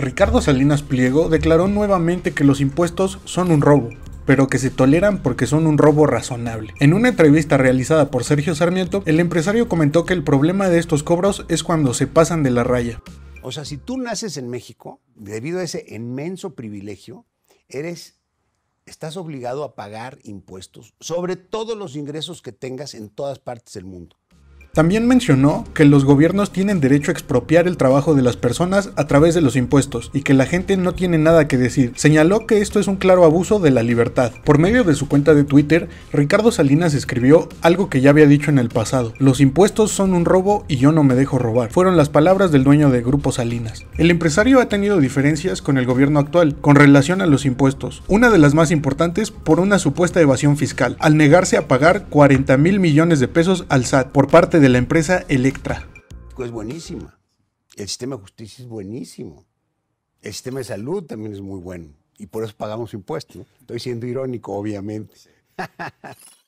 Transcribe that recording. Ricardo Salinas Pliego declaró nuevamente que los impuestos son un robo, pero que se toleran porque son un robo razonable. En una entrevista realizada por Sergio Sarmiento, el empresario comentó que el problema de estos cobros es cuando se pasan de la raya. O sea, si tú naces en México, debido a ese inmenso privilegio, estás obligado a pagar impuestos sobre todos los ingresos que tengas en todas partes del mundo. También mencionó que los gobiernos tienen derecho a expropiar el trabajo de las personas a través de los impuestos y que la gente no tiene nada que decir. Señaló que esto es un claro abuso de la libertad. Por medio de su cuenta de Twitter, Ricardo Salinas escribió algo que ya había dicho en el pasado: los impuestos son un robo y yo no me dejo robar. Fueron las palabras del dueño de Grupo Salinas. El empresario ha tenido diferencias con el gobierno actual con relación a los impuestos, una de las más importantes por una supuesta evasión fiscal, al negarse a pagar 40,000 millones de pesos al SAT por parte de la empresa Elektra. Es buenísima. El sistema de justicia es buenísimo. El sistema de salud también es muy bueno. Y por eso pagamos impuestos, ¿no? Estoy siendo irónico, obviamente. Sí.